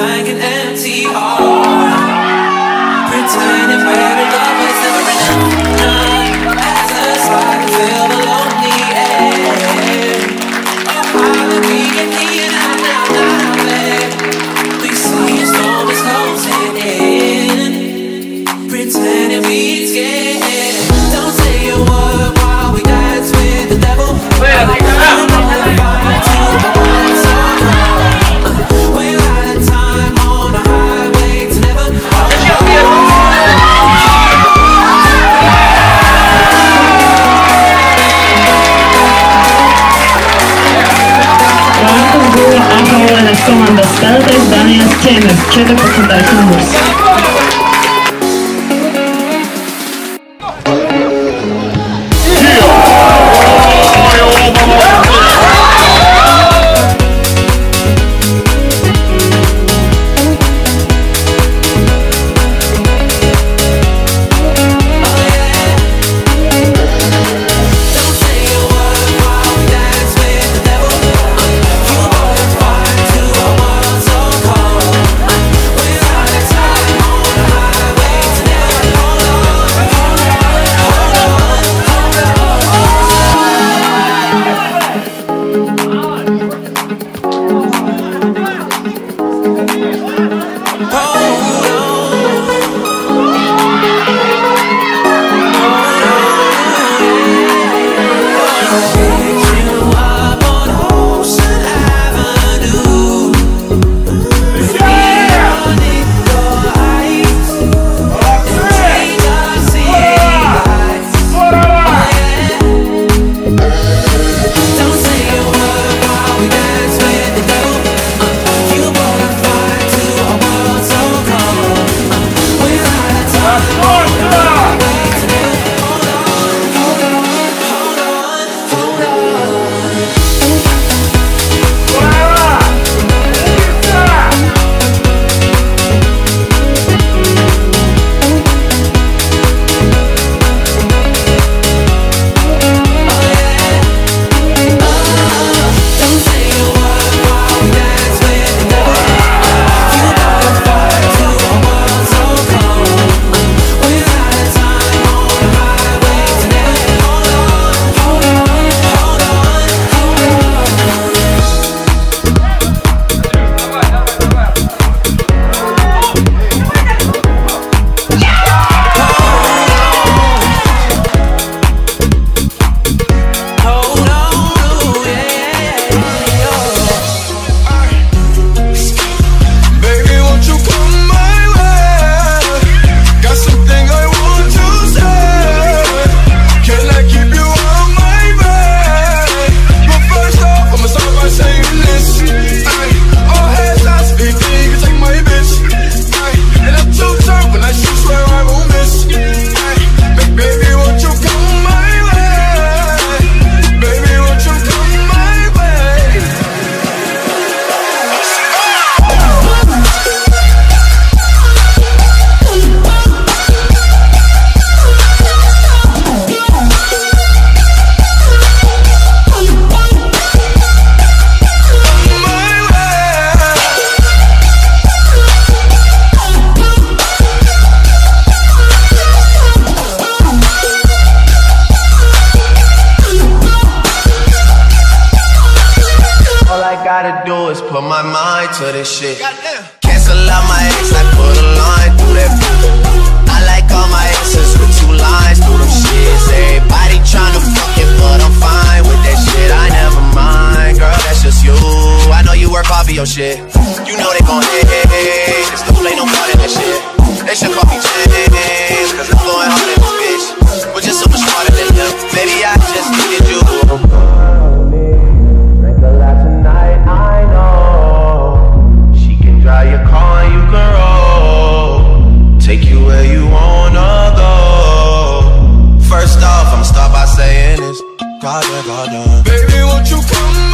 like an empty heart. Pretending where the love was never enough. As the spark fill the lonely air. Oh, hallelujah, and I'm there. We see a storm is closing in. Pretending we scared. Don't say a word while we dance with the devil. Komandas Peltais Danijas Čēnes 14. numurs. Put my mind to this shit. Cancel out my ex, I put a line through that. I like all my exes with two lines through them shits. Everybody tryna fuck it, but I'm fine with that shit. I never mind, girl, that's just you. I know you work hard for your shit. You know they gon' hate. This dude ain't no part of that shit. They should call me James, cause I'm going hard in this bitch. We're just so much smarter than them. Maybe I just needed you. Baby, won't you come?